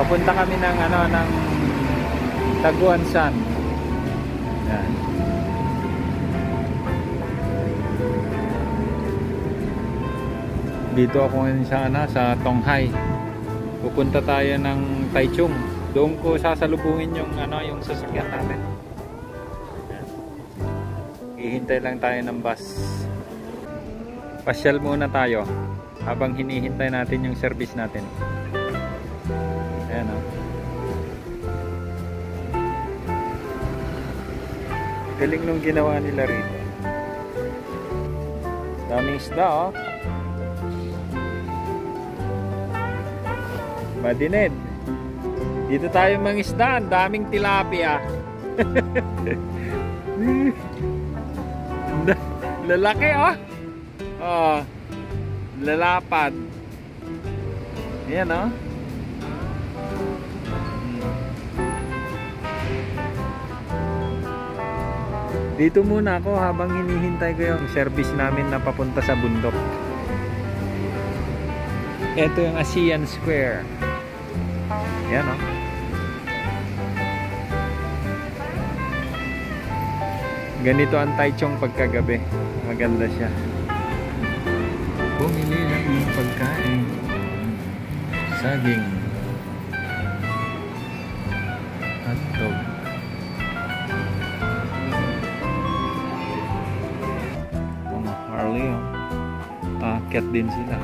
Papunta kami ng ng Taguan San. Yan. Dito ako ngayon sa Tonghai. Pupunta tayo ng Taichung. Doon ko sasalubungin yung yung sasakyan natin. Hihintay lang tayo ng bus. Pasyal muna tayo habang hinihintay natin yung service natin. Ayan o. Galing nung ginawa nila rito. Daming isda o. Madinid. Dito tayo mangisda, daming tilapia. Lalaki oh. Oh. Lalapad. Ayan oh. Dito muna ako habang hinihintay ko yung service namin na papunta sa bundok. Ito yung Asian Square. Yan o. Ganito ang Taichung pagkagabi. Maganda siya. Bumili lang yung pagkain. Saging. Hotdog. Mga Harley o. Paket din sila.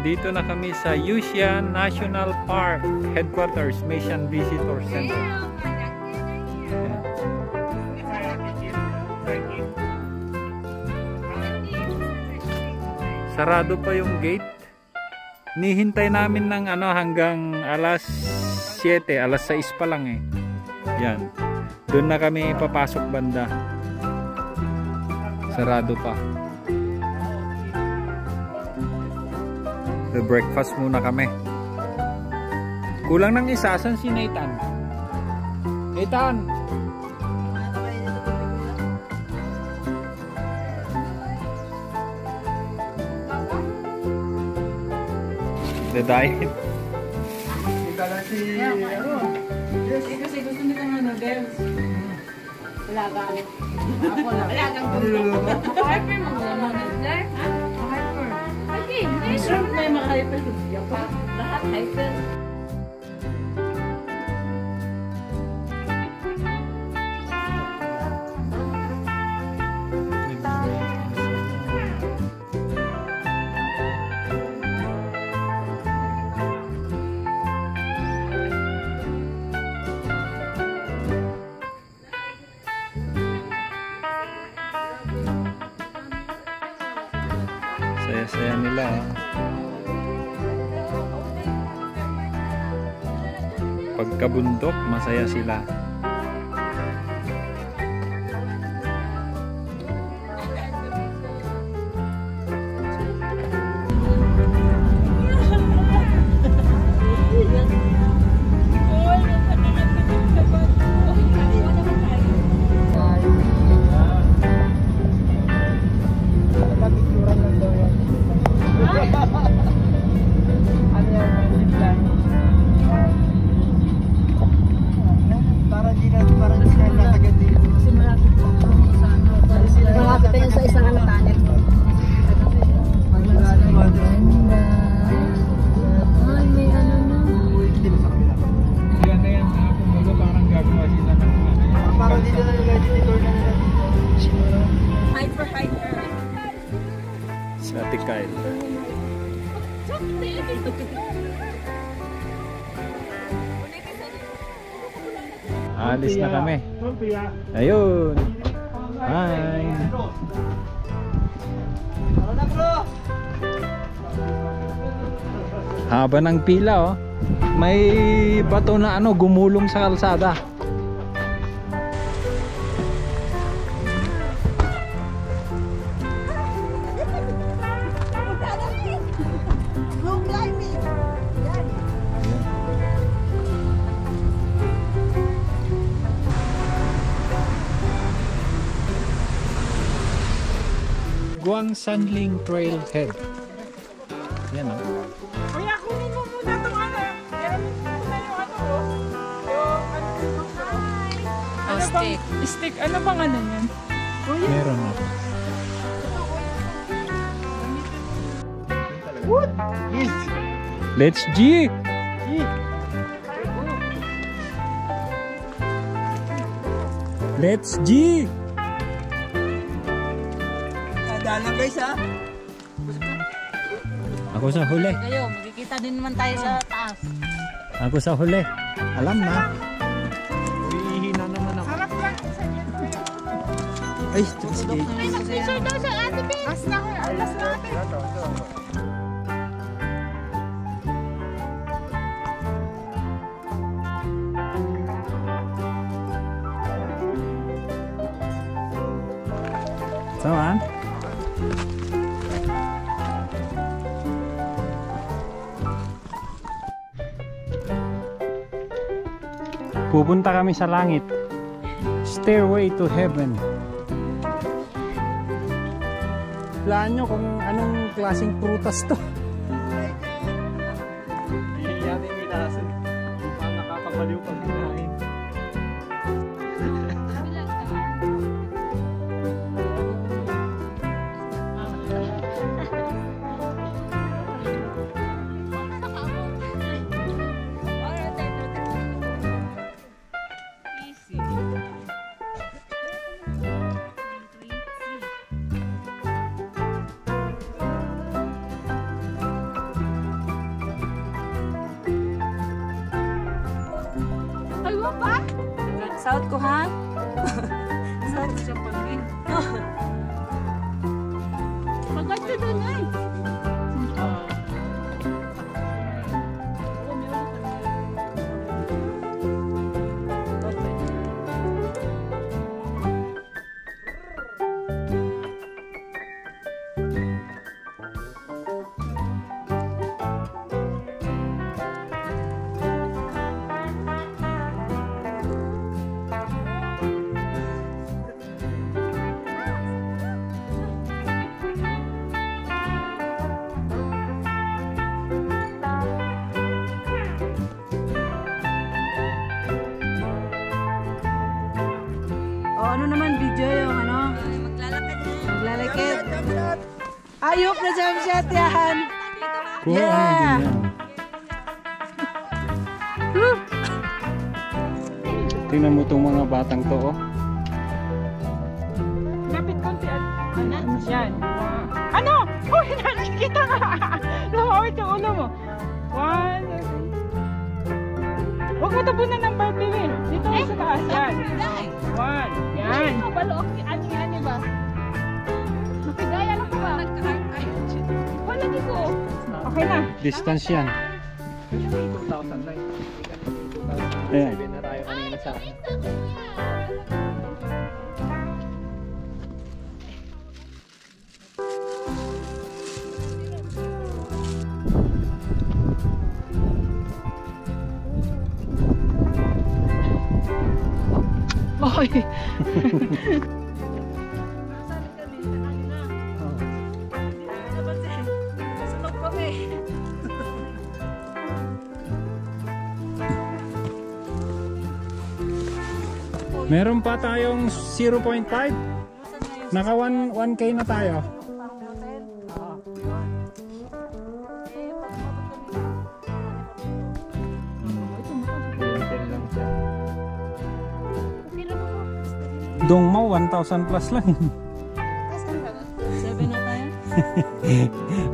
Dito na kami sa Yushan National Park Headquarters Mission Visitor Center. Sarado pa yung gate. Nihintay namin ng hanggang alas 7, alas 6 pa lang eh. Yan. Doon na kami papasok banda. Sarado pa. Breakfast muna kami. Kulang ng isa. Saan si Nathan? Nathan! The diet. May mga hyper dito pa. Lahat hyper. Saya-saya nila pagkabundok, masaya sila. Alis na kami. Ayun. Hai. Haba ng pila oh. May bato na ano gumulong sa kalsada. Guanshanling Trailhead. Yan o. Kuya, kunin mo muna itong ano. Yan muna yung ano o. Yung stick. Stick. Ano bang ano yan? Meron o. What? Let's G! Let's G! Dalang guys ha. Ako sa huli. Kayo, magkikita din naman tayo sa taas. Ako sa huli. Alam na. Hihina naman ako. Harap lang. Ay, sige. Mag-picture daw sa Ate Bea. Mas na ako. Alas natin. Saan? Pupunta kami sa langit. Stairway to heaven. Laan nyo kung anong klaseng prutas to. South ko ha? South ko siya pagin. Pagkakta doon ay. Ano naman video yung ano? Maglalakad na. Maglalakad. Ayok na jump shot yan. Yeah. Tingnan mo itong mga batang to. Kapit konti. Ano? Yan. Ano? Oh, nakikita nga. Lumawit yung ulo mo. One. Huwag mo tabunan ng Barbie wheel. Dito mo sa taas. Yan. One. Yan. Balook. Ani-ani ba? Nakagaya lang ba? Wala dito. Okay na. Distance yan. 2,000 lang. 2,000 na tayo kanina sa... Meron pa tayong 0.5. Naka 1K na tayo. Dong mo 1,000 plus lang. Kasan ba? 7 na tayo?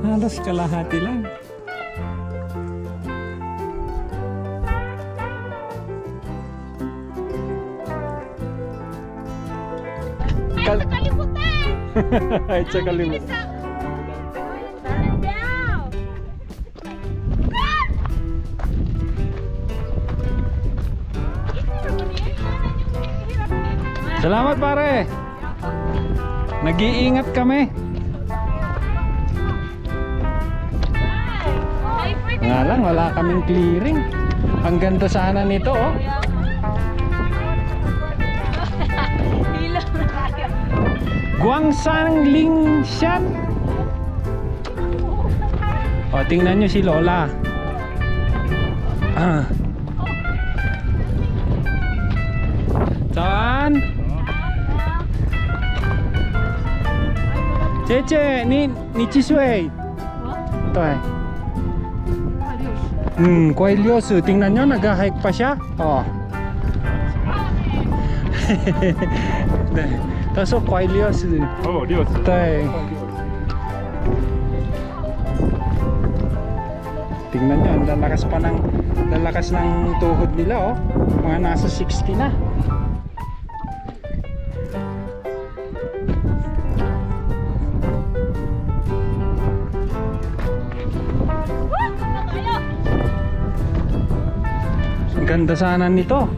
Halos kalahati lang. Check a little bit. Salamat pare. Nag-iingat kami. Nga lang, wala kaming clearing. Ang ganda sana nito, oh. Guanshanling siya. O, tingnan nyo si Lola. Saan? Cece, ni Chisway. Ito eh. Koilyosu. Tingnan nyo, nag-hike pa siya. O. Kaso koilios. Oh, Dios. Tay. Tingnan niyo, lalakas ng tuhod nila, oh. Mga nasa 60 na. Ang ganda sana nito.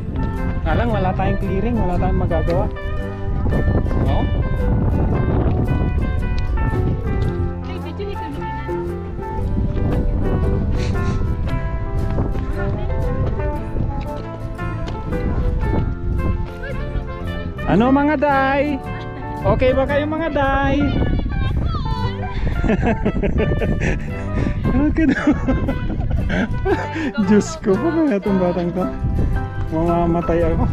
Alang wala tayong clearing, wala tayong magagawa. Oh. Ano mga day? Okay ba kayo mga day? Okay daw. Diyos ko, baka itong batang to. Mamamatay ako.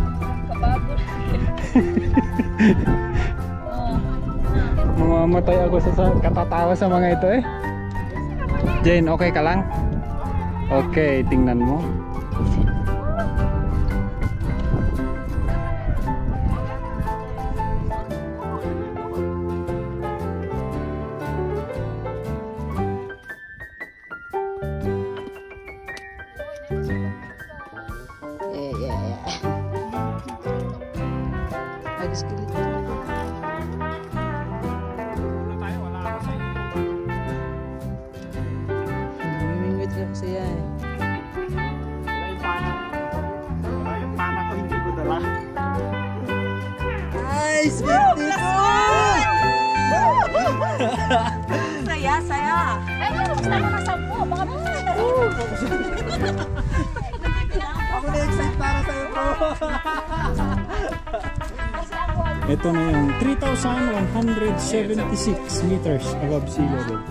Mamamatay ako sa katatawa sa mga ito eh. Jane, okay ka lang? Okay, tingnan mo. Ito na yung 3,176 meters above sea level. Ito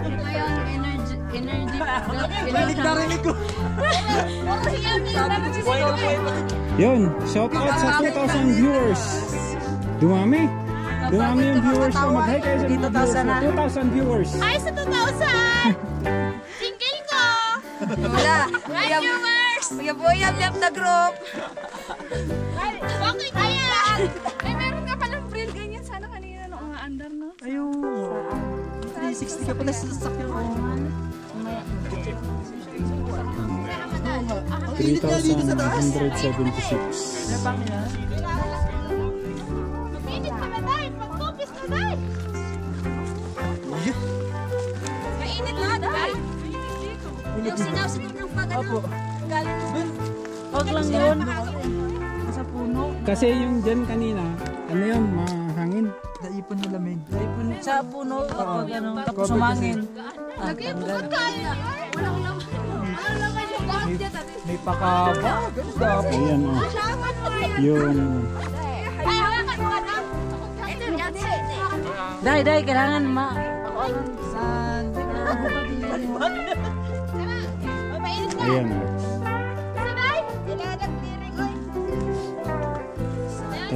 yung energy balik na rinig ko. Yun, shout out sa 2,000 viewers. Dumami. Dumami yung viewers na mag-hike kayo sa 2,000 viewers. Ay, sa 2,000! Wala. Hi viewers! Uyab-uyab na group. Okay ka yan. Ay, meron ka palang friend ganyan. Sana kanina nung mga andar na. Ayaw. 360 ka pala sa sasakyan ko. 3,176. Mainit ka na dahil. Mag-copies ka dahil. Mainit na dahil. Yung sinaw-sinaw ng pag-ano, galing doon. Huwag lang yun. Sa puno. Kasi yung dyan kanina, ano yun, mahangin. Daipon na lamig. Daipon sa puno, tapos umangin. Nag-ipugot kayo. Wala ko naman. Ano naman yung gawin dyan? May pakaba. Ayan o. Yun. Ay, hawakan mo ka na. Day, kailangan ma... Saan? Baliwag. Ayan o.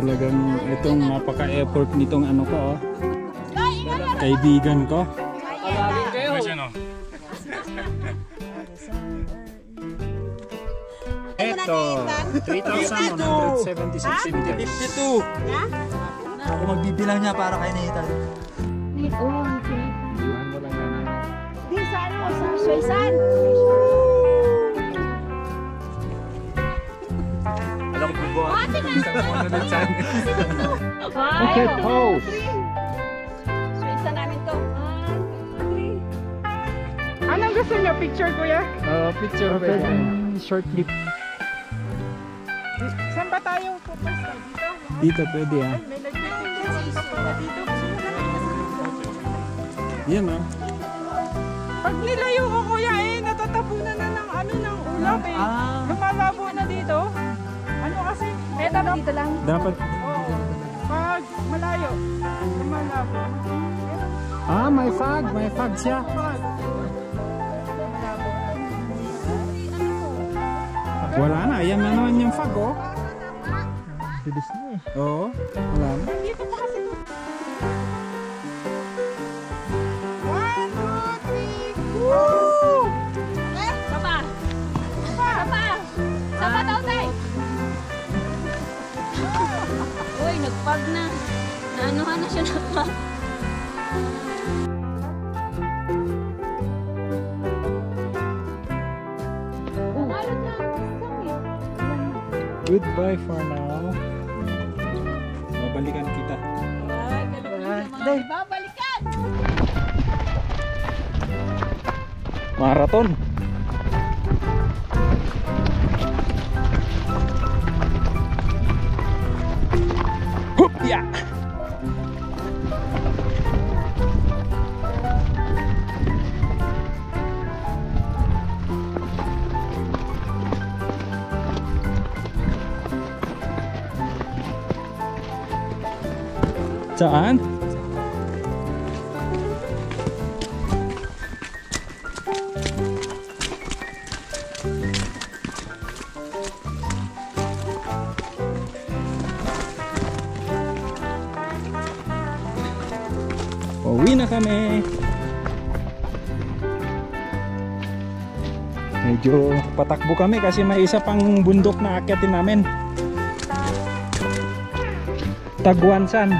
Talagang itong napaka-effort nitong ano ko o. Kaibigan ko. Alawin kayo. Eto. 3,176 meters. 52. Ako magbibilang niya para kay Nathan. Di sa ano? Sa Switzerland. Pocket post. Switzerland namin to. Anong gusto niyo? Picture, kuya? Picture. Short clip. Saan ba tayo pupunta? Dito pwede ah. May dito. Yan ah. Pag nilayo ko kuya eh, natatabunan na ng ano ng ulap eh. Lumalabo na dito. Ano kasi? Eto dito lang. Dapat. Oo. Pag malayo, lumalabo. Ah, may fog siya. Wala na, yan na naman yung fog oh. Tidis na eh. Oo, wala na. Dito pa kasi. 1, 2, 3, go! Eh, papa! Papa! Sapa daw tayo? Uy, nagpag na. Naanuhan na siya nagpag. Goodbye for now. Babalikan kita. Babalikan. Maraton. Hup ya. Saan? Pauwi na kami. Medyo patakbo kami kasi may isa pang bundok na aakyatin namin. Taguan San.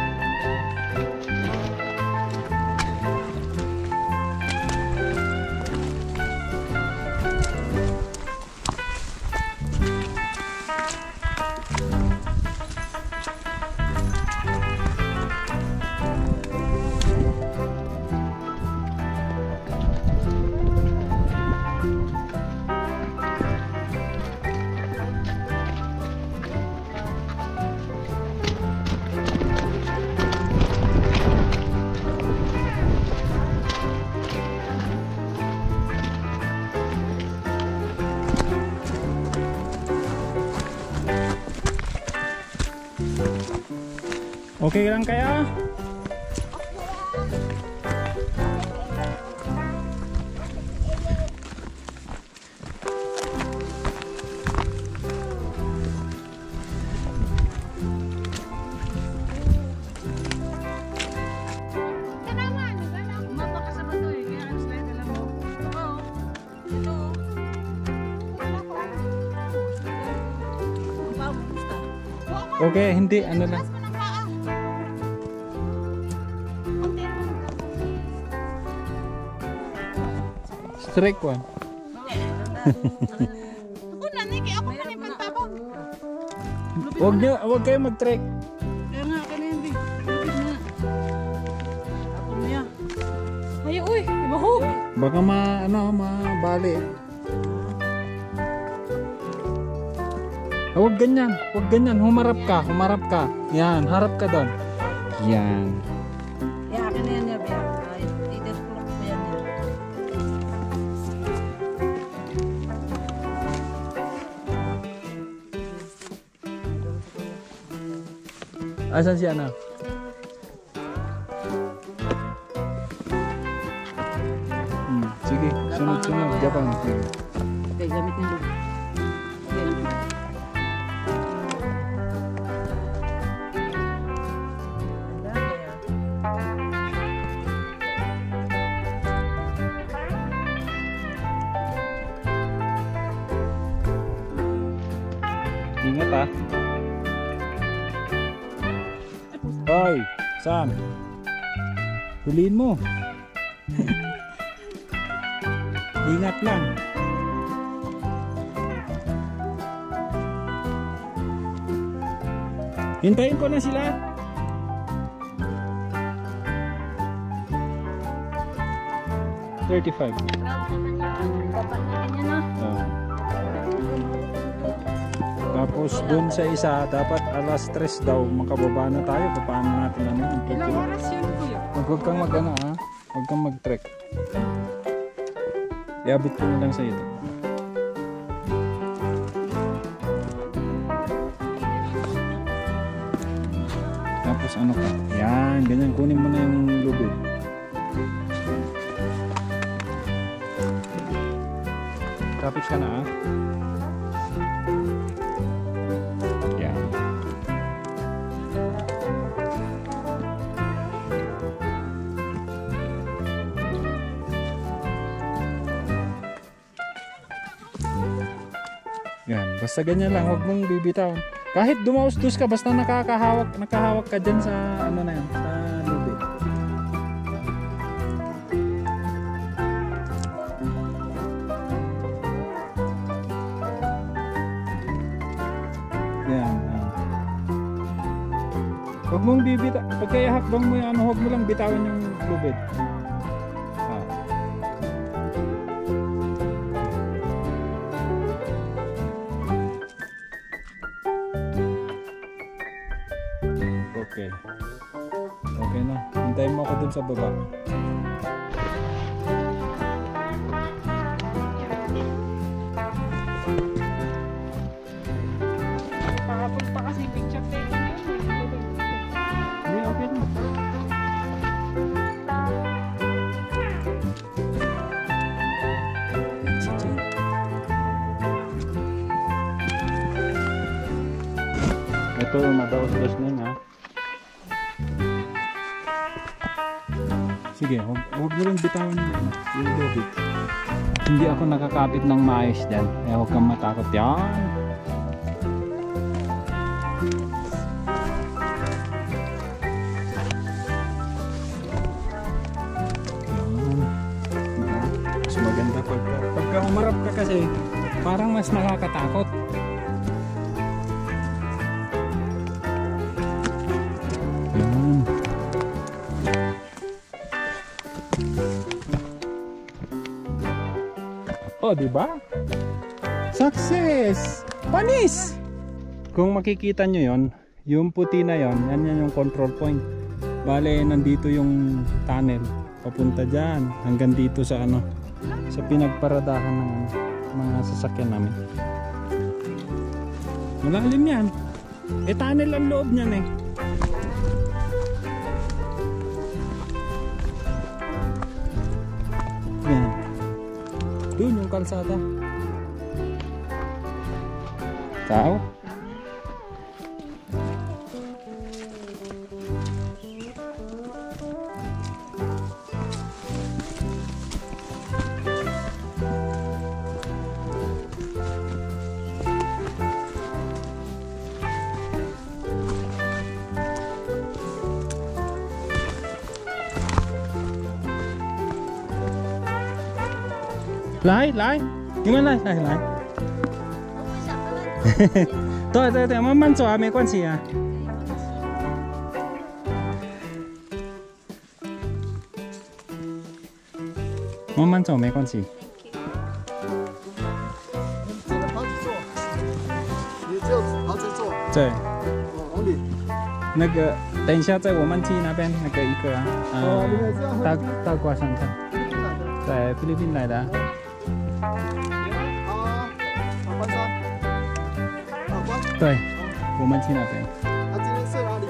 Okay lang kaya? Okay, hindi ano lang. Strike one. Ako na, Niki. Ako pa rin pantabo. Huwag niyo, huwag kayo mag-trek. Kaya nga, kanina hindi. Lupit na. Tapon niya. Ay, uy, ibahog. Baka mabali. Huwag ganyan, huwag ganyan. Humarap ka, humarap ka. Yan, harap ka doon. Yan. Asansiana. Sige, sunod-sunod. Japan. Okay, gamit na doon. Ingat ah. Hoy, Sam. Tuliin mo. Ingat lang. Hintayin ko na sila. $35. Tapos dun sa isa, dapat alas 3 daw makababa na tayo. Paano natin ano? Ilang oras yun, kuya? Huwag kang mag-ano, ha? Huwag kang mag-trek. Iabot ko na lang sa ito. Tapos ano ka? Yan, ganyan. Kunin mo na yung logo. Tapos ka na, ha? Yan. Yan. Basta ganyan lang. Huwag mong bibitaw. Kahit dumaustos ka, basta nakahawak ka dyan sa ano na yan, sa lubid. Yan. Huwag mong bibita, pagkayahakbang mo yan, huwag mo lang bitawan yung lubid. Okay na. Hintayin mo ako dun sa baba. Pakapag pa kasi picture tayo. Hindi, okay na. Ito, madaos-dos na yun, ha? Sige, huwag mo rin bitawan yung lubid. Hindi ako nakakapit ng maayos dyan. Eh, huwag kang matakot yan. Mas maganda pagka umarap ka kasi parang mas nakakatakot. Oh, diba? Success! Panis! Kung makikita nyo yon, yung puti na yon, yan yung control point. Bale, nandito yung tunnel. Papunta dyan. Hanggang dito sa ano, sa pinagparadahan ng mga sasakyan namin. Malalim yan. E, tunnel ang loob nyan eh. Doon yung kalsada. Tao? Lại gimana lại tôi mà mặn xóa mấy con gì à mà mặn xóa mấy con gì trời 那个等一下在我们去那边那个一个啊大大瓜山上在菲律宾来的 对，我们去那边。今天去哪里？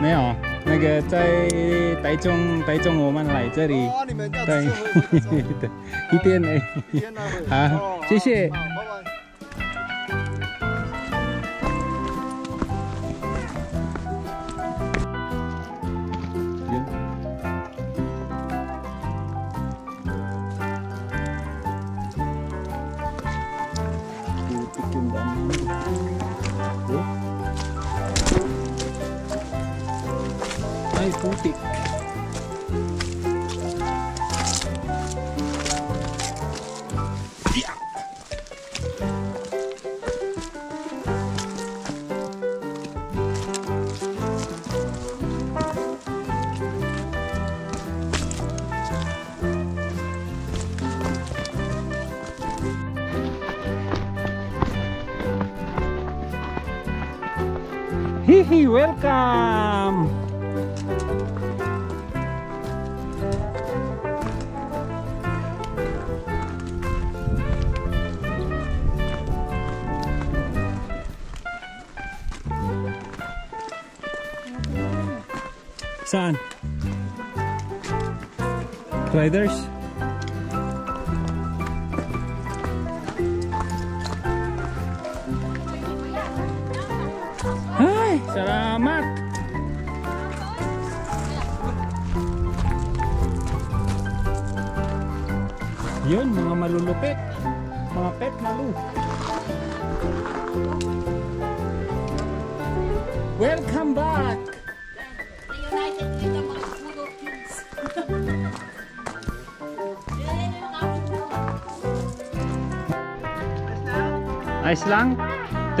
没有，那个在台中，我们来这里。哦，你们到这里。对，一天呢。好，谢谢。Putik. Ya. Hihi, welcome. Saan? Riders? Hai, selamat. Yun, mga malulupit. Mga pet malu. Welcome back. Ayos lang.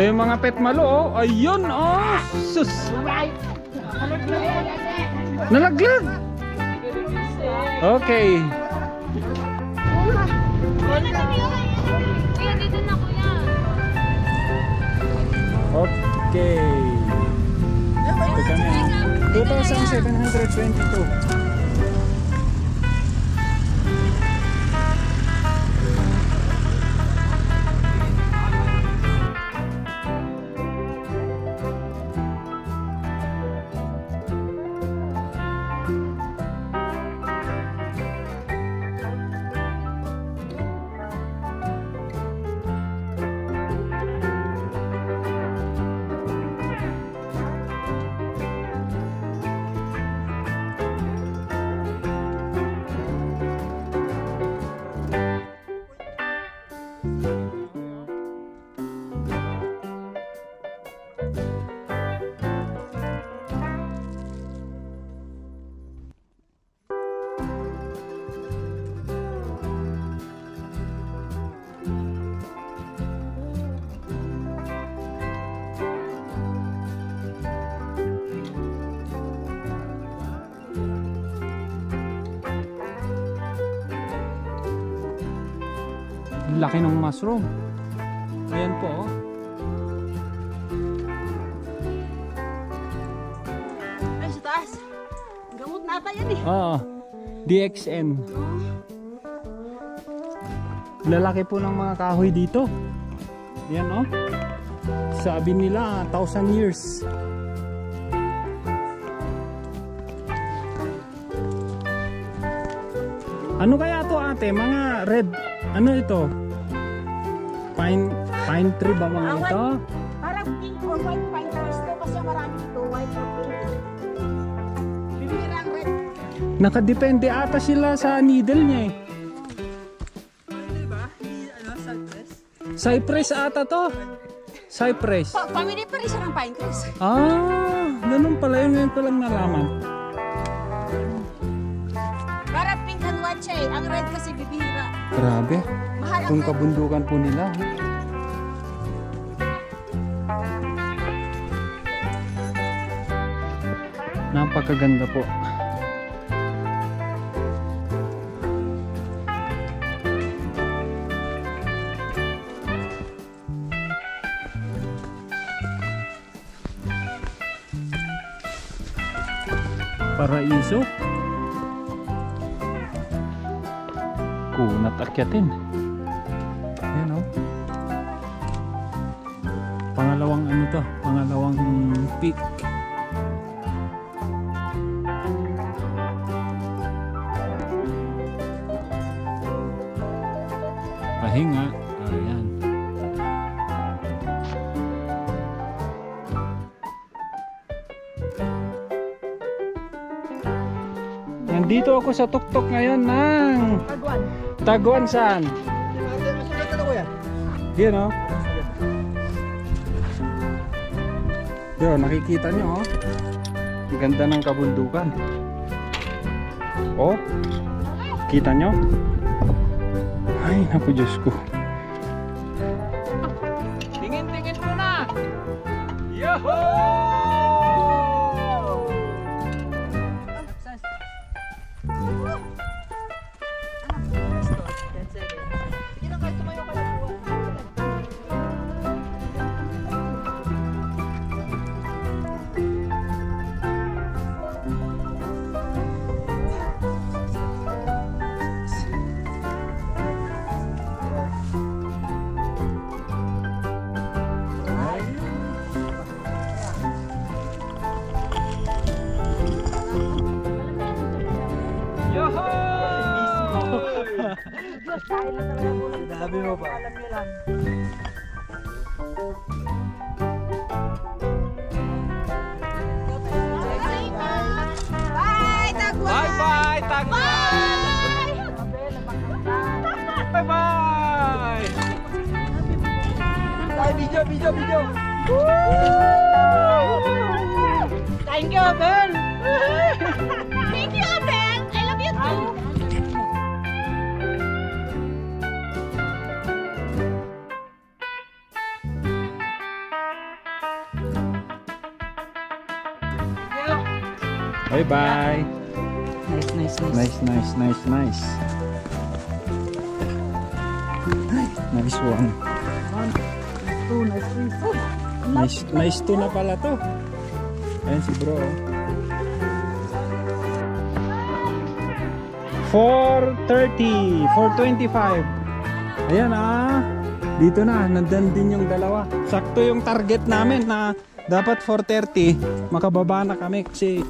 Ito yung mga pet malo, oh. Ayun, oh. Sus. Nalaglag. Okay. Okay. Ito kami. 2,722. Laki ng mushroom. Ayan po, oh. Ay, sa taas. Gamot na ata yan, eh. Oo. DXN. Lalaki po ng mga kahoy dito. Ayan, oh. Sabi nila, 1,000 years. Ano kaya to, ate? Mga red... Ano ito? Pine tree ba mga ito? Parang pink or white pine trees to kasi marami ito, white or pink. Bibirang red. Nakadepende ata sila sa needle niya, eh. Ano ba? Ano, cypress? Cypress ata to. Cypress. Family pa rin siya ng pine trees. Ah, ganun pala yun. Ngayon ko lang nalaman. Parang pink and white siya, eh. Ang red kasi bibira. Grabe. Kung kabundukan po nila. Napakaganda po. Paraiso. Kunat akyatin. Pangalawang ano to? Pangalawang peak. Pahinga. Ayan. Nandito ako sa tuktok ngayon ng Taguan San Yan, oh. Yo, nakikita nyo, oh. Ang ganda ng kabundukan. Oh, kita nyo? Ay, naku, Diyos ko. Tingin-tingin muna! Yoho! Dahil lang naman ang ulam. Dami mo ba? Alam nyo lang. Bye, Taguan! Bye-bye, Taguan! Bye-bye! Bye, video, video, video! Thank you, Ben! Thank you, Ben! I love you too! Bye bye. Nice, nice, nice. Nice, nice, nice, nice. Nice one. Nice, nice two na pala to. Ayan si bro. 4:30, 4:25. Ayan ah. Dito na, nandyan din yung dalawa. Sakto yung target namin na dapat 4:30 makababa na kami kasi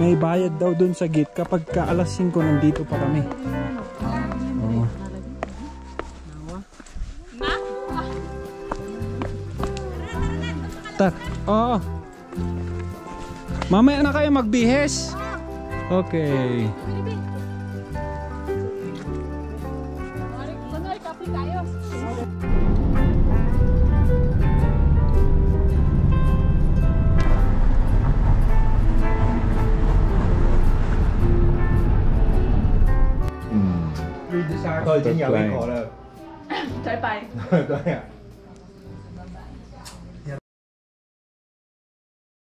may bayad daw dun sa gate kapag ka alas 5 nandito pa kami. Oh. Oo. Mamaya na kayo magbihes. Okay. Tôi chính là cái cò rồi. Trái bay.